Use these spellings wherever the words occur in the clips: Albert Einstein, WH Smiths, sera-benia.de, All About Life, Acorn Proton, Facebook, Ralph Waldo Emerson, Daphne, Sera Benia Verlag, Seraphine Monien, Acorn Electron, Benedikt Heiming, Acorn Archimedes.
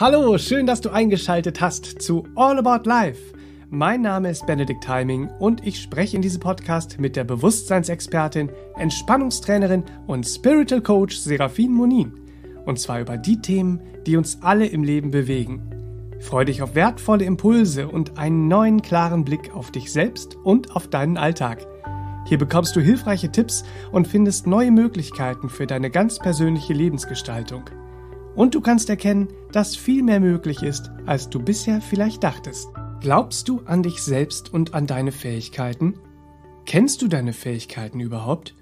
Hallo, schön, dass du eingeschaltet hast zu All About Life. Mein Name ist Benedikt Heiming und ich spreche in diesem Podcast mit der Bewusstseinsexpertin, Entspannungstrainerin und Spiritual Coach Seraphine Monien. Und zwar über die Themen, die uns alle im Leben bewegen. Freue dich auf wertvolle Impulse und einen neuen klaren Blick auf dich selbst und auf deinen Alltag. Hier bekommst du hilfreiche Tipps und findest neue Möglichkeiten für deine ganz persönliche Lebensgestaltung. Und du kannst erkennen, dass viel mehr möglich ist, als du bisher vielleicht dachtest. Glaubst du an dich selbst und an deine Fähigkeiten? Kennst du deine Fähigkeiten überhaupt?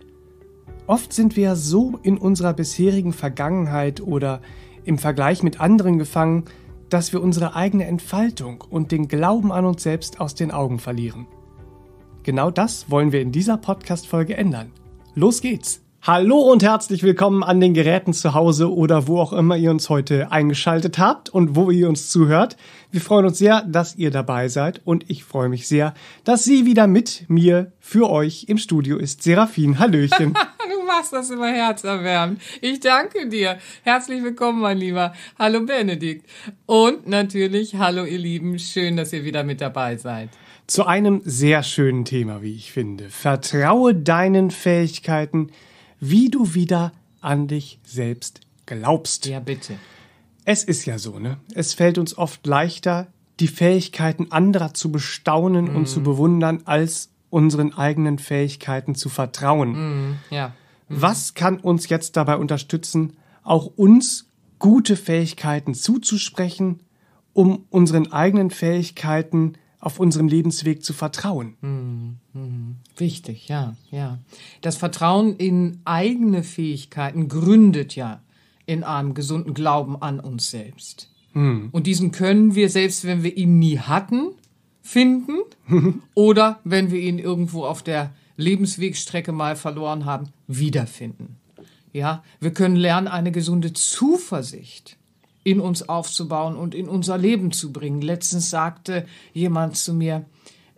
Oft sind wir so in unserer bisherigen Vergangenheit oder im Vergleich mit anderen gefangen, dass wir unsere eigene Entfaltung und den Glauben an uns selbst aus den Augen verlieren. Genau das wollen wir in dieser Podcast-Folge ändern. Los geht's! Hallo und herzlich willkommen an den Geräten zu Hause oder wo auch immer ihr uns heute eingeschaltet habt und wo ihr uns zuhört. Wir freuen uns sehr, dass ihr dabei seid und ich freue mich sehr, dass sie wieder mit mir für euch im Studio ist. Seraphine, hallöchen. Du machst das immer herzerwärmend. Ich danke dir. Herzlich willkommen, mein Lieber. Hallo Benedikt. Und natürlich, hallo ihr Lieben. Schön, dass ihr wieder mit dabei seid. Zu einem sehr schönen Thema, wie ich finde. Vertraue deinen Fähigkeiten, wie du wieder an dich selbst glaubst. Ja, bitte. Es ist ja so, ne? Es fällt uns oft leichter, die Fähigkeiten anderer zu bestaunen und zu bewundern, als unseren eigenen Fähigkeiten zu vertrauen. Ja. Was kann uns jetzt dabei unterstützen, auch uns gute Fähigkeiten zuzusprechen, um unseren eigenen Fähigkeiten auf unserem Lebensweg zu vertrauen? Wichtig, ja. Das Vertrauen in eigene Fähigkeiten gründet ja in einem gesunden Glauben an uns selbst. Und diesen können wir, selbst wenn wir ihn nie hatten, finden oder wenn wir ihn irgendwo auf der Lebenswegstrecke mal verloren haben, wiederfinden. Ja, wir können lernen, eine gesunde Zuversicht in uns aufzubauen und in unser Leben zu bringen. Letztens sagte jemand zu mir,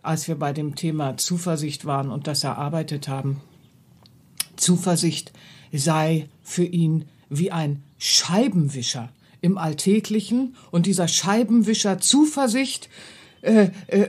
als wir bei dem Thema Zuversicht waren und das erarbeitet haben, Zuversicht sei für ihn wie ein Scheibenwischer im Alltäglichen. Und dieser Scheibenwischer Zuversicht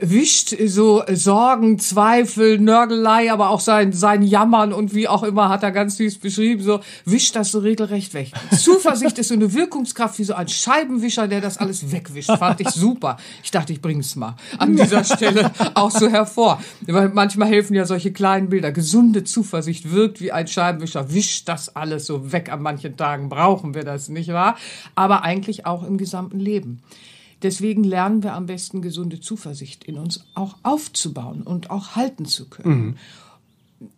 wischt so Sorgen, Zweifel, Nörgelei, aber auch sein Jammern und wie auch immer, hat er ganz süß beschrieben, so wischt das so regelrecht weg. Zuversicht ist so eine Wirkungskraft wie so ein Scheibenwischer, der das alles wegwischt. Fand ich super. Ich dachte, ich bring's mal an dieser Stelle auch so hervor. Weil manchmal helfen ja solche kleinen Bilder. Gesunde Zuversicht wirkt wie ein Scheibenwischer, wischt das alles so weg. An manchen Tagen brauchen wir das, nicht wahr? Aber eigentlich auch im gesamten Leben. Deswegen lernen wir am besten, gesunde Zuversicht in uns auch aufzubauen und auch halten zu können.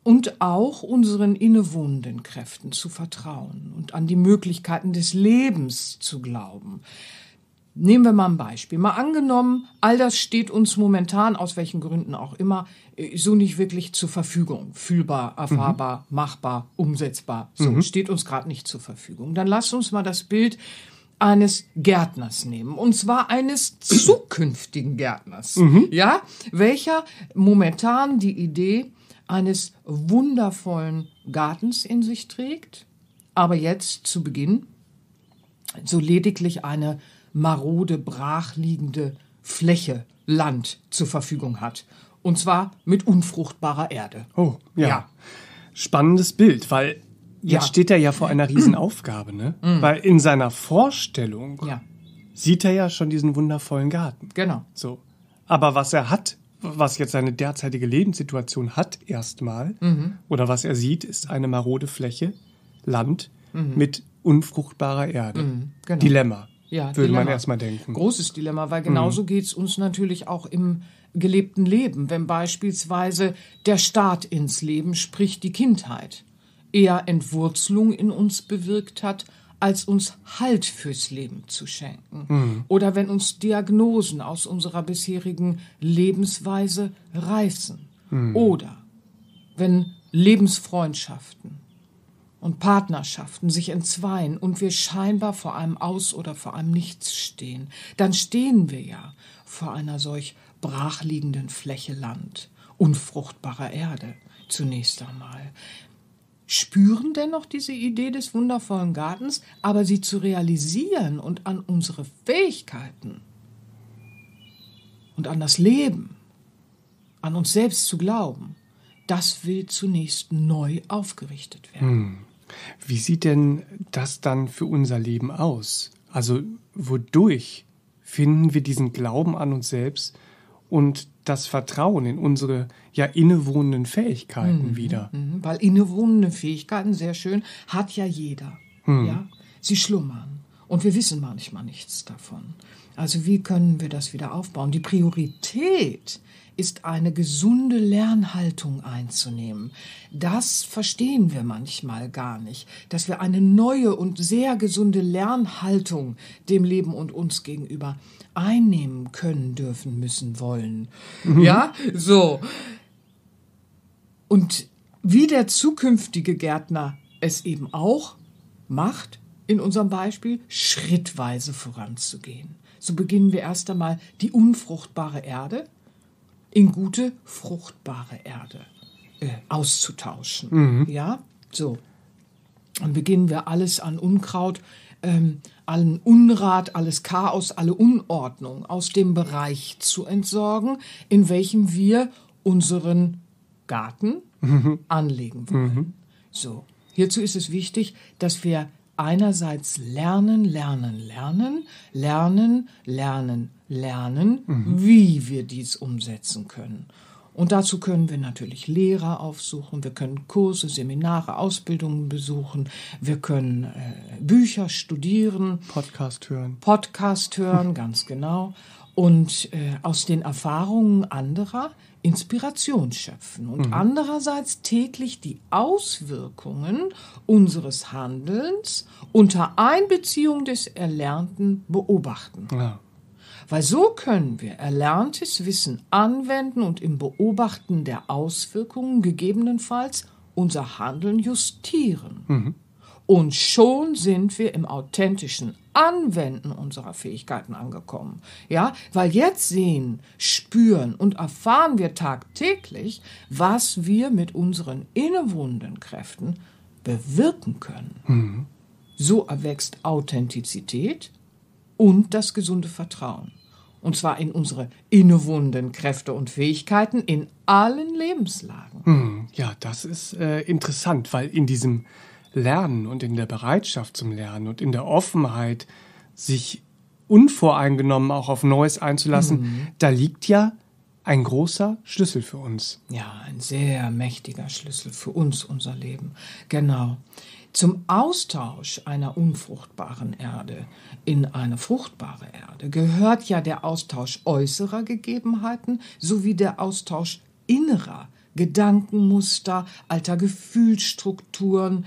Und auch unseren innewohnenden Kräften zu vertrauen und an die Möglichkeiten des Lebens zu glauben. Nehmen wir mal ein Beispiel. Mal angenommen, all das steht uns momentan, aus welchen Gründen auch immer, so nicht wirklich zur Verfügung. Fühlbar, erfahrbar, machbar, umsetzbar. So steht uns gerade nicht zur Verfügung. Dann lass uns mal das Bild eines Gärtners nehmen, und zwar eines zukünftigen Gärtners, ja, welcher momentan die Idee eines wundervollen Gartens in sich trägt, aber jetzt zu Beginn so lediglich eine marode, brachliegende Fläche Land zur Verfügung hat, und zwar mit unfruchtbarer Erde. Oh, ja. Spannendes Bild, weil jetzt steht er ja vor einer Riesenaufgabe, ne? Weil in seiner Vorstellung sieht er ja schon diesen wundervollen Garten. Genau. So. Aber was er hat, was jetzt seine derzeitige Lebenssituation hat erstmal, oder was er sieht, ist eine marode Fläche, Land mit unfruchtbarer Erde. Genau. Dilemma, würde man erstmal denken. Großes Dilemma, weil genauso geht's uns natürlich auch im gelebten Leben, wenn beispielsweise der Start ins Leben, sprich die Kindheit, eher Entwurzelung in uns bewirkt hat, als uns Halt fürs Leben zu schenken. Oder wenn uns Diagnosen aus unserer bisherigen Lebensweise reißen. Oder wenn Lebensfreundschaften und Partnerschaften sich entzweien und wir scheinbar vor einem Aus oder vor einem Nichts stehen, dann stehen wir ja vor einer solch brachliegenden Fläche Land, unfruchtbarer Erde zunächst einmal. spüren dennoch diese Idee des wundervollen Gartens, aber sie zu realisieren und an unsere Fähigkeiten und an das Leben, an uns selbst zu glauben, das will zunächst neu aufgerichtet werden. Wie sieht denn das dann für unser Leben aus? Also wodurch finden wir diesen Glauben an uns selbst und das Vertrauen in unsere ja innewohnenden Fähigkeiten wieder? Weil innewohnende Fähigkeiten, sehr schön, hat ja jeder. Ja? Sie schlummern und wir wissen manchmal nichts davon. Also wie können wir das wieder aufbauen? Die Priorität ist eine gesunde Lernhaltung einzunehmen. Das verstehen wir manchmal gar nicht, dass wir eine neue und sehr gesunde Lernhaltung dem Leben und uns gegenüber einnehmen können, dürfen, müssen, wollen. Ja, so. Und wie der zukünftige Gärtner es eben auch macht, in unserem Beispiel, schrittweise voranzugehen. So beginnen wir erst einmal die unfruchtbare Erde in gute, fruchtbare Erde auszutauschen. Ja, so. Dann beginnen wir alles an Unkraut, allen Unrat, alles Chaos, alle Unordnung aus dem Bereich zu entsorgen, in welchem wir unseren Garten anlegen wollen. So. Hierzu ist es wichtig, dass wir einerseits lernen, wie wir dies umsetzen können. Und dazu können wir natürlich Lehrer aufsuchen, wir können Kurse, Seminare, Ausbildungen besuchen, wir können Bücher studieren. Podcast hören, ganz genau. Und aus den Erfahrungen anderer Inspiration schöpfen. Und andererseits täglich die Auswirkungen unseres Handelns unter Einbeziehung des Erlernten beobachten. Ja. Weil so können wir erlerntes Wissen anwenden und im Beobachten der Auswirkungen gegebenenfalls unser Handeln justieren. Und schon sind wir im authentischen Anwenden unserer Fähigkeiten angekommen. Ja, weil jetzt sehen, spüren und erfahren wir tagtäglich, was wir mit unseren innewohnenden Kräften bewirken können. So erwächst Authentizität und das gesunde Vertrauen. Und zwar in unsere innewohnenden Kräfte und Fähigkeiten in allen Lebenslagen. Ja, das ist interessant, weil in diesem Lernen und in der Bereitschaft zum Lernen und in der Offenheit, sich unvoreingenommen auch auf Neues einzulassen, da liegt ja ein großer Schlüssel für uns. Ja, ein sehr mächtiger Schlüssel für uns, unser Leben. Genau. Zum Austausch einer unfruchtbaren Erde in eine fruchtbare Erde gehört ja der Austausch äußerer Gegebenheiten sowie der Austausch innerer Gedankenmuster, alter Gefühlsstrukturen,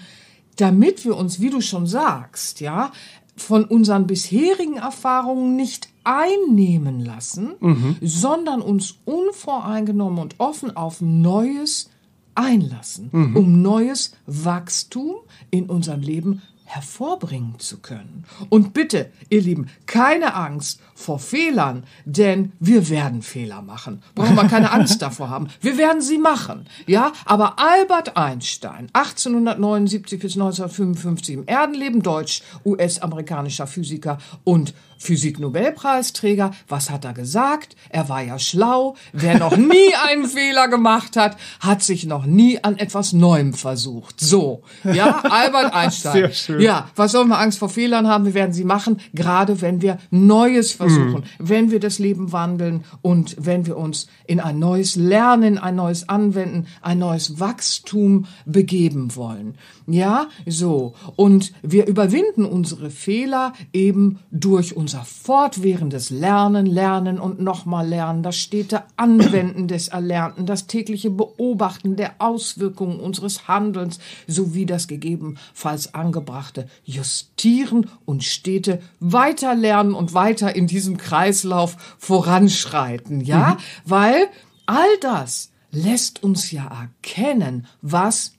damit wir uns, wie du schon sagst, ja, von unseren bisherigen Erfahrungen nicht einnehmen lassen, sondern uns unvoreingenommen und offen auf Neues einlassen, um neues Wachstum in unserem Leben hervorbringen zu können. Und bitte, ihr Lieben, keine Angst vor Fehlern, denn wir werden Fehler machen. Brauchen wir keine Angst davor haben. Wir werden sie machen. Ja, aber Albert Einstein, 1879 bis 1955 im Erdenleben, deutsch, US-amerikanischer Physiker und Physik-Nobelpreisträger, was hat er gesagt? Er war ja schlau. Wer noch nie einen Fehler gemacht hat, hat sich noch nie an etwas Neuem versucht. So, ja, Albert Einstein. Sehr schön. Ja, was sollen wir Angst vor Fehlern haben? Wir werden sie machen, gerade wenn wir Neues versuchen, wenn wir das Leben wandeln und wenn wir uns in ein neues Lernen, ein neues Anwenden, ein neues Wachstum begeben wollen. Ja, so. Und wir überwinden unsere Fehler eben durch unser fortwährendes Lernen und nochmal Lernen, das stete Anwenden des Erlernten, das tägliche Beobachten der Auswirkungen unseres Handelns sowie das gegebenenfalls angebrachte Justieren und stete Weiterlernen und weiter in diesem Kreislauf voranschreiten, ja? Weil all das lässt uns ja erkennen, was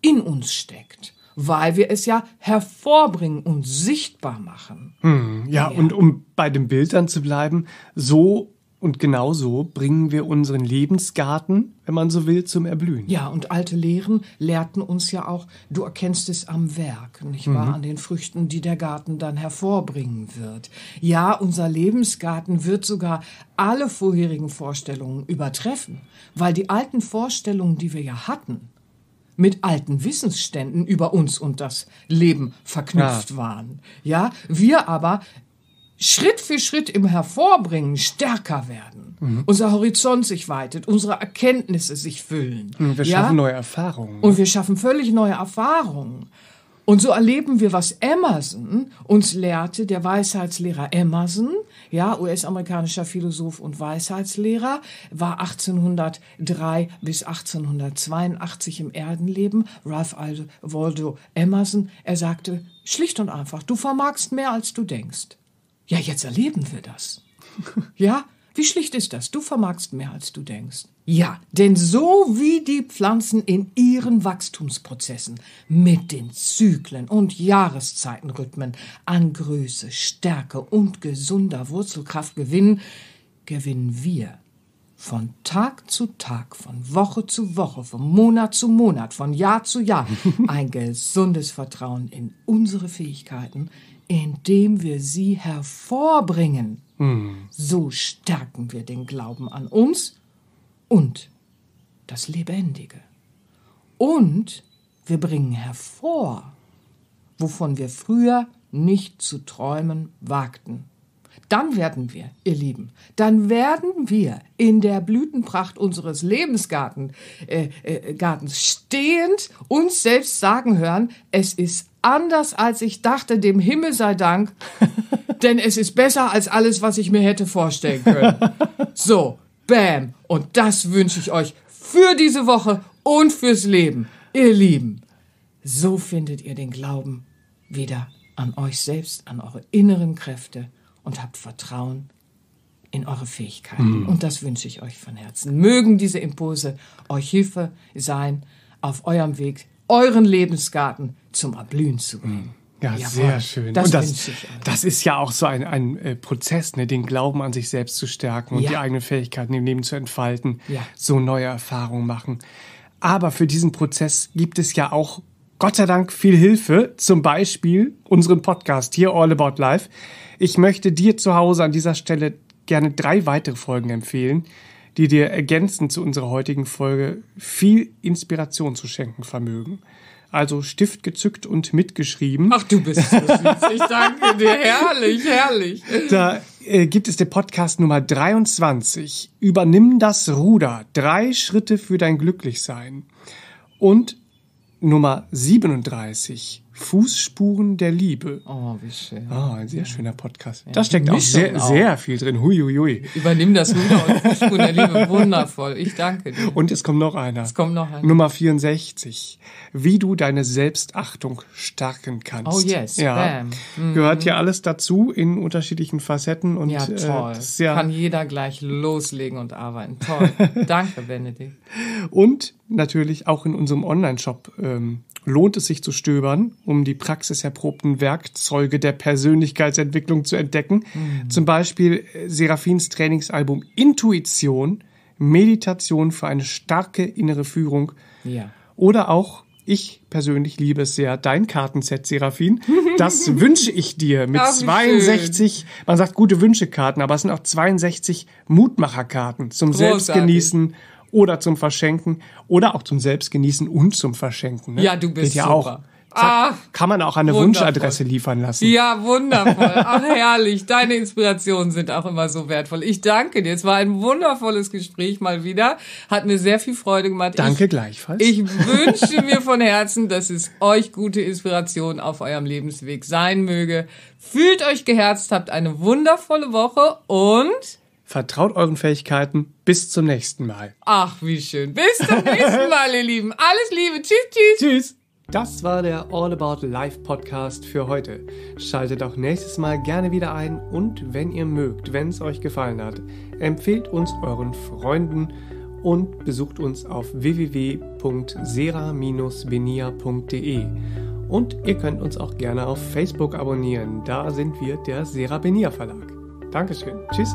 in uns steckt. Weil wir es ja hervorbringen und sichtbar machen. Ja, und um bei dem Bild dann zu bleiben, so Und genauso bringen wir unseren Lebensgarten, wenn man so will, zum Erblühen. Ja, und alte Lehren lehrten uns ja auch, du erkennst es am Werk, nicht wahr? An den Früchten, die der Garten dann hervorbringen wird. Ja, unser Lebensgarten wird sogar alle vorherigen Vorstellungen übertreffen, weil die alten Vorstellungen, die wir ja hatten, mit alten Wissensständen über uns und das Leben verknüpft waren. Ja, wir aber Schritt für Schritt im Hervorbringen stärker werden. Unser Horizont sich weitet, unsere Erkenntnisse sich füllen. Und wir schaffen neue Erfahrungen. Und wir schaffen völlig neue Erfahrungen. Und so erleben wir, was Emerson uns lehrte, der Weisheitslehrer Emerson, ja, US-amerikanischer Philosoph und Weisheitslehrer, war 1803 bis 1882 im Erdenleben, Ralph Waldo Emerson. Er sagte schlicht und einfach, du vermagst mehr, als du denkst. Ja, jetzt erleben wir das. Ja, wie schlicht ist das? Du vermagst mehr, als du denkst. Ja, denn so wie die Pflanzen in ihren Wachstumsprozessen mit den Zyklen und Jahreszeitenrhythmen an Größe, Stärke und gesunder Wurzelkraft gewinnen, gewinnen wir von Tag zu Tag, von Woche zu Woche, von Monat zu Monat, von Jahr zu Jahr ein gesundes Vertrauen in unsere Fähigkeiten, indem wir sie hervorbringen. So stärken wir den Glauben an uns und das Lebendige. Und wir bringen hervor, wovon wir früher nicht zu träumen wagten. Dann werden wir, ihr Lieben, dann werden wir in der Blütenpracht unseres Lebensgartens stehend uns selbst sagen hören, es ist anders als ich dachte, dem Himmel sei Dank, denn es ist besser als alles, was ich mir hätte vorstellen können. So, bam. Und das wünsche ich euch für diese Woche und fürs Leben, ihr Lieben. So findet ihr den Glauben wieder an euch selbst, an eure inneren Kräfte und habt Vertrauen in eure Fähigkeiten. Und das wünsche ich euch von Herzen. Mögen diese Impulse euch Hilfe sein auf eurem Weg, euren Lebensgarten zum Erblühen zu bringen. Ja, jawohl, sehr schön. Das, und das ist ja auch so ein Prozess, ne? Den Glauben an sich selbst zu stärken und die eigenen Fähigkeiten im Leben zu entfalten, so neue Erfahrungen machen. Aber für diesen Prozess gibt es ja auch, Gott sei Dank, viel Hilfe, zum Beispiel unseren Podcast hier, All About Life. Ich möchte dir zu Hause an dieser Stelle gerne 3 weitere Folgen empfehlen, die dir ergänzend zu unserer heutigen Folge viel Inspiration zu schenken vermögen. Also Stift gezückt und mitgeschrieben. Ach, du bist so süß. Ich danke dir. Herrlich, herrlich. Da gibt es den Podcast Nummer 23. Übernimm das Ruder. 3 Schritte für dein Glücklichsein. Und Nummer 37. Fußspuren der Liebe. Oh, wie schön. Ah, ein sehr schöner Podcast. Ja, da steckt auch sehr viel drin. Huiuiui. Übernimm das Ruder und Fußspuren der Liebe. Wundervoll. Ich danke dir. Und es kommt noch einer. Nummer 64. Wie du deine Selbstachtung stärken kannst. Oh yes. Ja. Bam. Gehört ja alles dazu in unterschiedlichen Facetten. Und, ja, toll. Kann jeder gleich loslegen und arbeiten. Toll. Danke, Benedikt. Und natürlich auch in unserem Online-Shop lohnt es sich zu stöbern, um die praxiserprobten Werkzeuge der Persönlichkeitsentwicklung zu entdecken. Zum Beispiel Seraphins Trainingsalbum Intuition, Meditation für eine starke innere Führung. Ja. Oder auch, ich persönlich liebe es sehr, dein Kartenset, Seraphin. Das wünsche ich dir mit 62, schön. Man sagt gute Wünschekarten, aber es sind auch 62 Mutmacherkarten zum Großartig. Selbstgenießen. Oder zum Verschenken. Oder auch zum Selbstgenießen und zum Verschenken. Ne? Ja, du bist ja super. Auch. Ach, kann man auch eine Wunschadresse liefern lassen. Ja, wundervoll. Ach, herrlich. Deine Inspirationen sind auch immer so wertvoll. Ich danke dir. Es war ein wundervolles Gespräch mal wieder. Hat mir sehr viel Freude gemacht. Danke gleichfalls. Ich wünsche mir von Herzen, dass es euch gute Inspiration auf eurem Lebensweg sein möge. Fühlt euch geherzt, habt eine wundervolle Woche und vertraut euren Fähigkeiten. Bis zum nächsten Mal. Ach, wie schön. Bis zum nächsten Mal, ihr Lieben. Alles Liebe. Tschüss, tschüss. Tschüss. Das war der All About Life Podcast für heute. Schaltet auch nächstes Mal gerne wieder ein. Und wenn ihr mögt, wenn es euch gefallen hat, empfehlt uns euren Freunden und besucht uns auf www.sera-benia.de. Und ihr könnt uns auch gerne auf Facebook abonnieren. Da sind wir der Sera Benia Verlag. Dankeschön. Tschüss.